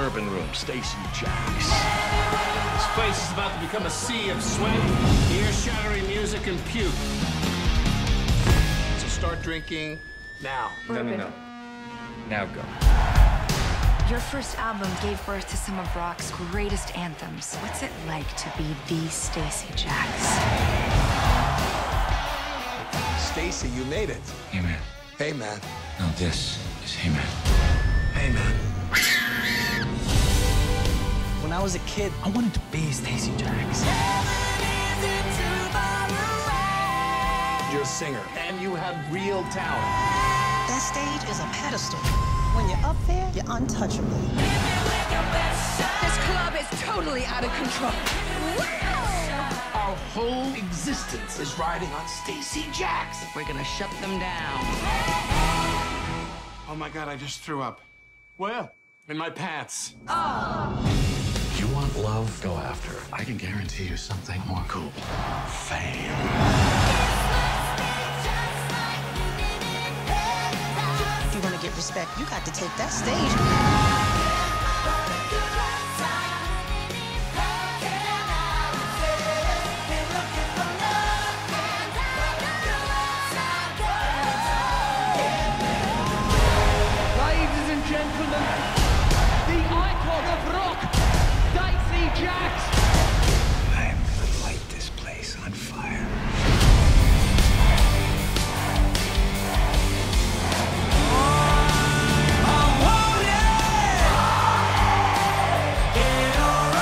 Urban Room, Stacee Jaxx. This place is about to become a sea of sweat, ear-shattering music, and puke. So start drinking now. No. Now go. Your first album gave birth to some of rock's greatest anthems. What's it like to be the Stacee Jaxx? Stacee, you made it. Hey, man. Hey, man. Now this is Hey, man. Hey, man. When I was a kid, I wanted to be Stacee Jaxx. You're a singer, and you have real talent. That stage is a pedestal. When you're up there, you're untouchable. This club is totally out of control. Wow! Our whole existence is riding on Stacee Jaxx. We're gonna shut them down. Oh my God, I just threw up. Where? In my pants. Oh. Love, go after it. I can guarantee you something more cool. Fame. If you want to get respect, you got to take that stage. Ladies and gentlemen, the icon of rock. Stacee Jaxx! I'm gonna light this place on fire. I want it! Get all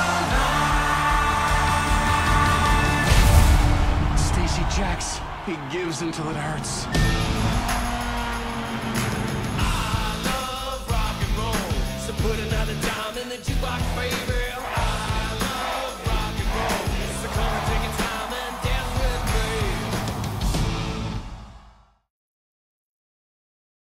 alive! Stacee Jaxx, he gives until it hurts.